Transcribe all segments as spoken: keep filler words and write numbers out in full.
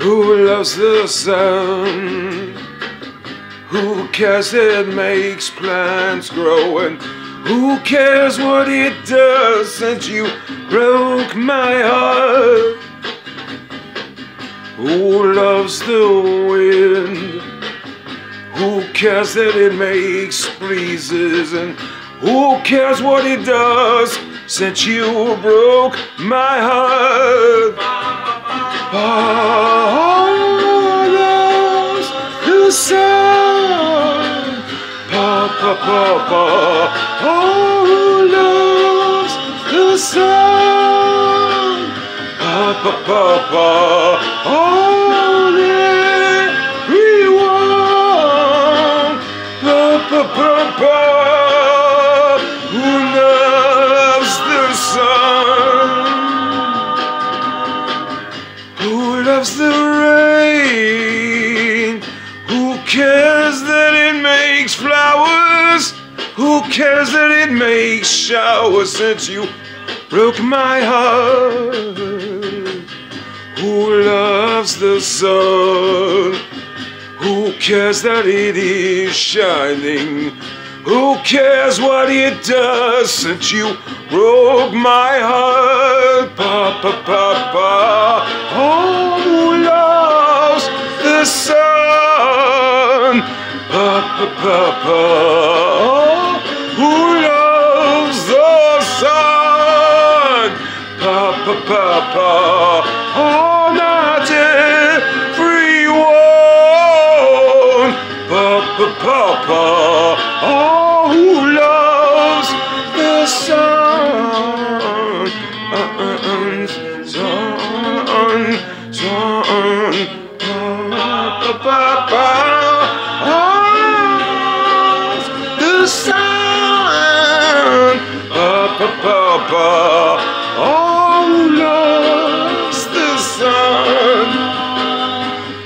Who loves the sun? Who cares it makes plants grow? And who cares what it does? Since you broke my heart. Who loves the wind? Who cares that it makes breezes? And who cares what it does? Since you broke my heart. Who loves the sun? Pa pa pa pa. Who loves the sun? Pa pa pa pa. All everyone. Pa pa pa pa. Who loves the rain? Who cares that it makes flowers? Who cares that it makes showers? Since you broke my heart. Who loves the sun? Who cares that it is shining? Who cares what it does? Since you broke my heart. Pa pa pa pa. Oh, who loves the sun? Pa pa pa pa. Oh, who loves the sun? Pa pa pa pa. Oh, not everyone. Pa pa pa pa. Oh, who loves the sun? The sun, pa pa pa pa. Oh, who loves the sun,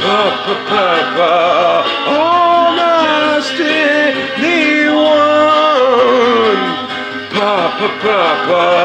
pa pa pa pa. Oh, not anyone, pa pa pa pa.